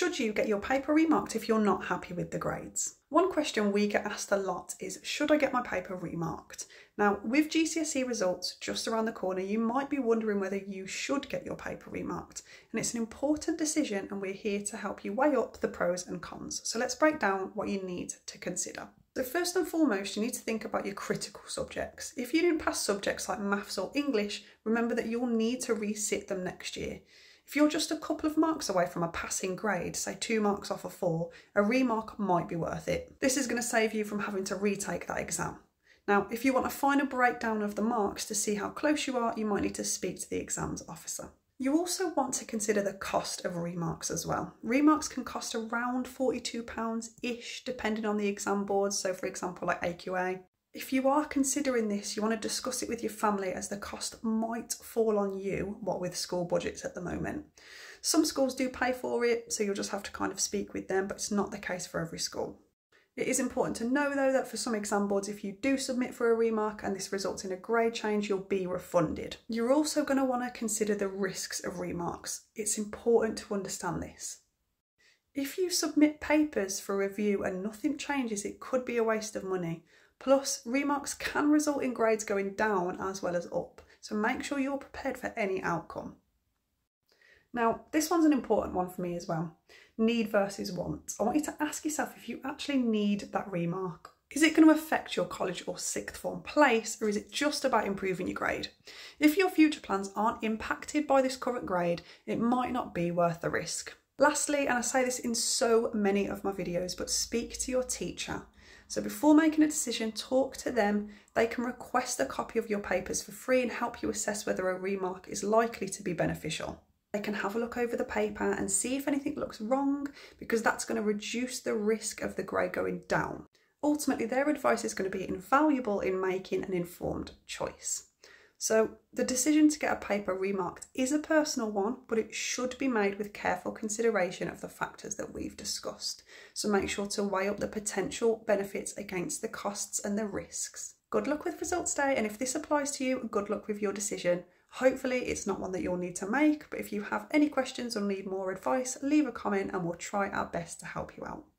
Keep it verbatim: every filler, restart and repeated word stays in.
should you get your paper remarked if you're not happy with the grades? One question we get asked a lot is, should I get my paper remarked? Now, with G C S E results just around the corner, you might be wondering whether you should get your paper remarked. And it's an important decision, and we're here to help you weigh up the pros and cons. So let's break down what you need to consider. So first and foremost, you need to think about your critical subjects. If you didn't pass subjects like maths or English, remember that you'll need to resit them next year. If you're just a couple of marks away from a passing grade, say two marks off a four, a remark might be worth it. This is going to save you from having to retake that exam. Now, if you want a finer breakdown of the marks to see how close you are, you might need to speak to the exams officer. You also want to consider the cost of remarks as well. Remarks can cost around forty-two pounds-ish, depending on the exam boards, so for example like A Q A. If you are considering this, you want to discuss it with your family, as the cost might fall on you, what with school budgets at the moment. Some schools do pay for it, so you'll just have to kind of speak with them, but it's not the case for every school. It is important to know though that for some exam boards, if you do submit for a remark and this results in a grade change, you'll be refunded. You're also going to want to consider the risks of remarks. It's important to understand this. If you submit papers for review and nothing changes, it could be a waste of money. Plus, remarks can result in grades going down as well as up, so make sure you're prepared for any outcome. Now, this one's an important one for me as well. Need versus want. I want you to ask yourself if you actually need that remark. Is it going to affect your college or sixth form place, or is it just about improving your grade? If your future plans aren't impacted by this current grade, it might not be worth the risk. Lastly, and I say this in so many of my videos, but speak to your teacher. So before making a decision, talk to them. They can request a copy of your papers for free and help you assess whether a remark is likely to be beneficial. They can have a look over the paper and see if anything looks wrong, because that's going to reduce the risk of the grade going down. Ultimately, their advice is going to be invaluable in making an informed choice. So the decision to get a paper remarked is a personal one, but it should be made with careful consideration of the factors that we've discussed. So make sure to weigh up the potential benefits against the costs and the risks. Good luck with results day, and if this applies to you, good luck with your decision. Hopefully it's not one that you'll need to make, but if you have any questions or need more advice, leave a comment and we'll try our best to help you out.